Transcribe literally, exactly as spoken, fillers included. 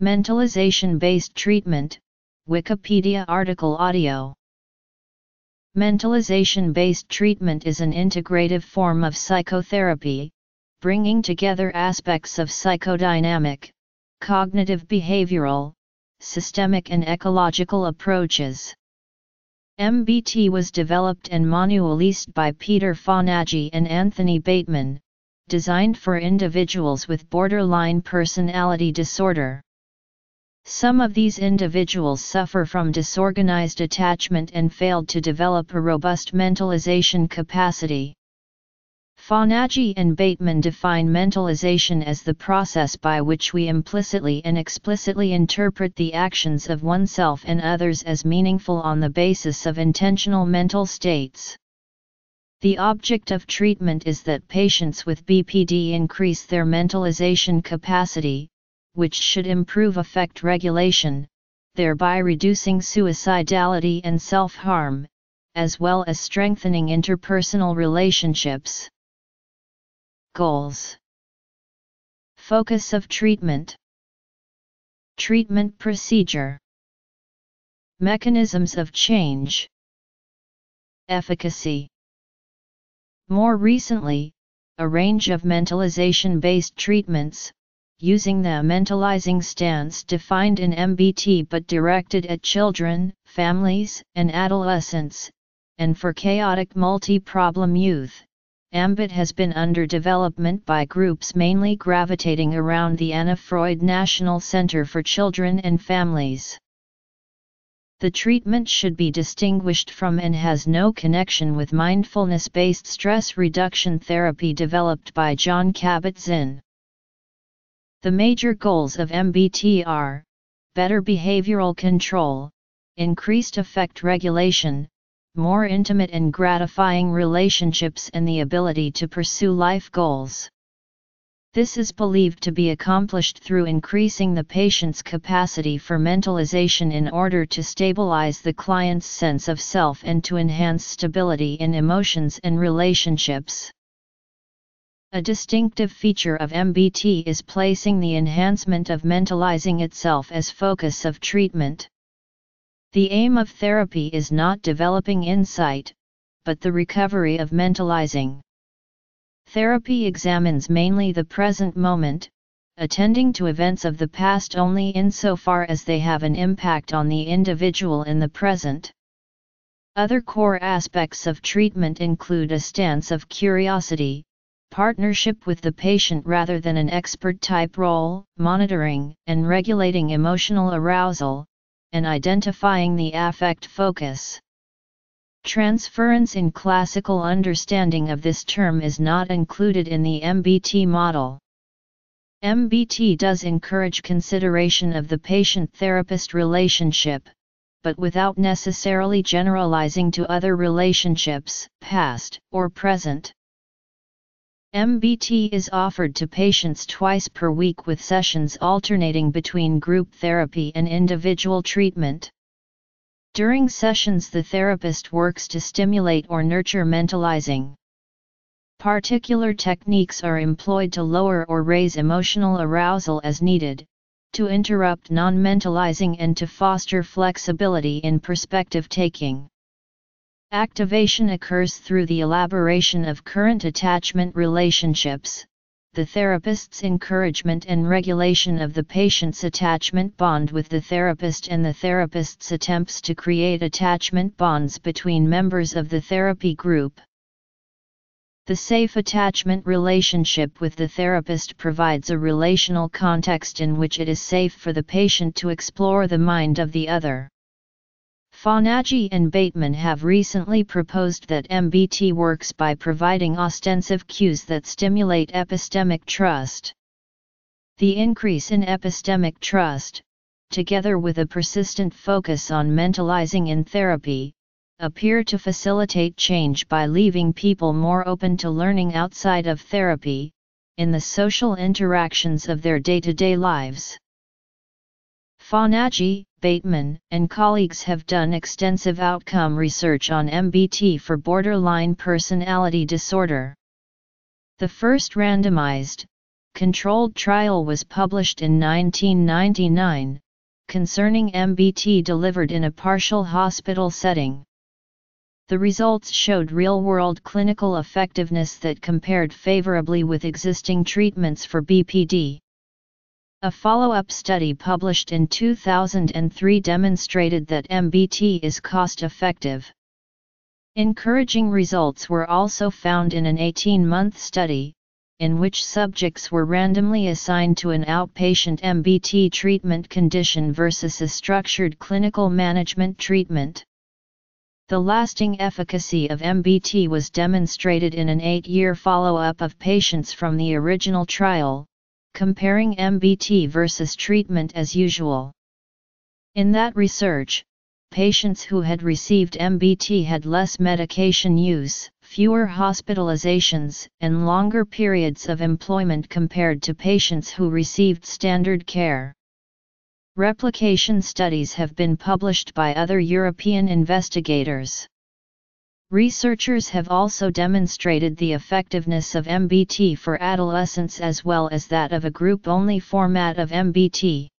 Mentalization-based treatment, Wikipedia article audio. Mentalization-based treatment is an integrative form of psychotherapy, bringing together aspects of psychodynamic, cognitive behavioral, systemic and ecological approaches. M B T was developed and manualised by Peter Fonagy and Anthony Bateman, designed for individuals with borderline personality disorder. Some of these individuals suffer from disorganized attachment and failed to develop a robust mentalization capacity. Fonagy and Bateman define mentalization as the process by which we implicitly and explicitly interpret the actions of oneself and others as meaningful on the basis of intentional mental states. The object of treatment is that patients with B P D increase their mentalization capacity, which should improve affect regulation, thereby reducing suicidality and self-harm, as well as strengthening interpersonal relationships. Goals. Focus of treatment. Treatment procedure. Mechanisms of change. Efficacy. More recently, a range of mentalization-based treatments, using the mentalizing stance defined in M B T but directed at children, families, and adolescents, and for chaotic multi-problem youth, AMBIT has been under development by groups mainly gravitating around the Anna Freud National Center for Children and Families. The treatment should be distinguished from and has no connection with mindfulness-based stress reduction therapy developed by Jon Kabat-Zinn. The major goals of M B T are better behavioral control, increased affect regulation, more intimate and gratifying relationships, and the ability to pursue life goals. This is believed to be accomplished through increasing the patient's capacity for mentalization in order to stabilize the client's sense of self and to enhance stability in emotions and relationships. A distinctive feature of M B T is placing the enhancement of mentalizing itself as focus of treatment. The aim of therapy is not developing insight, but the recovery of mentalizing. Therapy examines mainly the present moment, attending to events of the past only insofar as they have an impact on the individual in the present. Other core aspects of treatment include a stance of curiosity, partnership with the patient rather than an expert-type role, monitoring and regulating emotional arousal, and identifying the affect focus. Transference in classical understanding of this term is not included in the M B T model. M B T does encourage consideration of the patient-therapist relationship, but without necessarily generalizing to other relationships, past or present. M B T is offered to patients twice per week with sessions alternating between group therapy and individual treatment. During sessions, the therapist works to stimulate or nurture mentalizing. Particular techniques are employed to lower or raise emotional arousal as needed, to interrupt non-mentalizing and to foster flexibility in perspective taking. Activation occurs through the elaboration of current attachment relationships, the therapist's encouragement and regulation of the patient's attachment bond with the therapist, and the therapist's attempts to create attachment bonds between members of the therapy group. The safe attachment relationship with the therapist provides a relational context in which it is safe for the patient to explore the mind of the other. Fonagy and Bateman have recently proposed that M B T works by providing ostensive cues that stimulate epistemic trust. The increase in epistemic trust, together with a persistent focus on mentalizing in therapy, appear to facilitate change by leaving people more open to learning outside of therapy, in the social interactions of their day-to-day lives. Fonagy, Bateman, and colleagues have done extensive outcome research on M B T for borderline personality disorder. The first randomized, controlled trial was published in nineteen ninety-nine, concerning M B T delivered in a partial hospital setting. The results showed real-world clinical effectiveness that compared favorably with existing treatments for B P D. A follow-up study published in two thousand three demonstrated that M B T is cost-effective. Encouraging results were also found in an eighteen-month study, in which subjects were randomly assigned to an outpatient M B T treatment condition versus a structured clinical management treatment. The lasting efficacy of M B T was demonstrated in an eight-year follow-up of patients from the original trial, comparing M B T versus treatment as usual. In that research, patients who had received M B T had less medication use, fewer hospitalizations, and longer periods of employment compared to patients who received standard care. Replication studies have been published by other European investigators. Researchers have also demonstrated the effectiveness of M B T for adolescents as well as that of a group-only format of M B T.